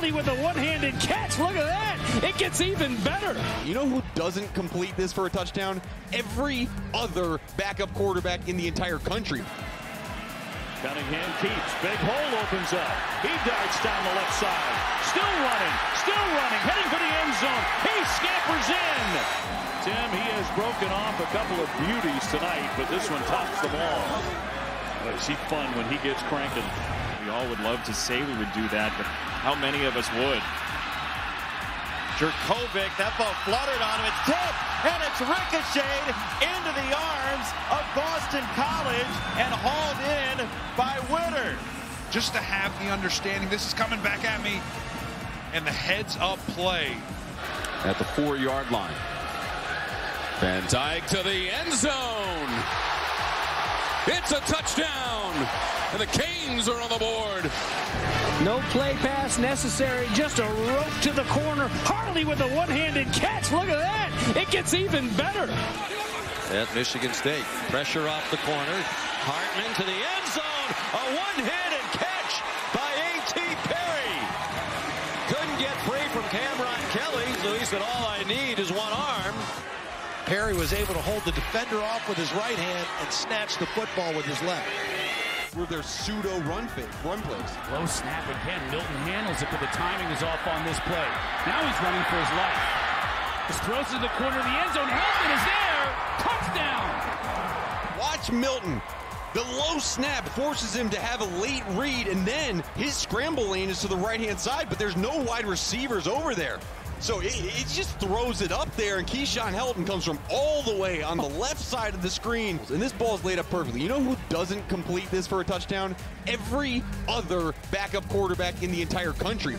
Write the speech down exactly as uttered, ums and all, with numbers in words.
Kelly with a one-handed catch. Look at that. It gets even better. You know who doesn't complete this for a touchdown? Every other backup quarterback in the entire country. Cunningham keeps. Big hole opens up. He darts down the left side. Still running. Still running. Heading for the end zone. He scampers in. Tim, he has broken off a couple of beauties tonight, but this one tops them all. Boy, is he fun when he gets cranking. We all would love to say we would do that, but how many of us would? Jerkovic, that ball fluttered on him. It's tipped, and it's ricocheted into the arms of Boston College and hauled in by Witter. Just to have the understanding, this is coming back at me, and the heads-up play. At the four-yard line. Van Dyke to the end zone. It's a touchdown, and the Canes are on the board. No play pass necessary, just a rope to the corner. Hartley with a one-handed catch. Look at that. It gets even better. At Michigan State, pressure off the corner. Hartman to the end zone. A one-handed catch by A T Perry. Couldn't get free from Cameron Kelly. Louis said, all I need is one arm. Perry was able to hold the defender off with his right hand and snatch the football with his left. Were their pseudo run fake, run plays. Low snap again. Milton handles it, but the timing is off on this play. Now he's running for his life. His throws to the corner of the end zone. Helton is there. Touchdown. Watch Milton. The low snap forces him to have a late read, and then his scramble lane is to the right-hand side, but there's no wide receivers over there. So it, it just throws it up there, and Keyshawn Helton comes from all the way on the left side of the screen. And this ball's laid up perfectly. You know who doesn't complete this for a touchdown? Every other backup quarterback in the entire country.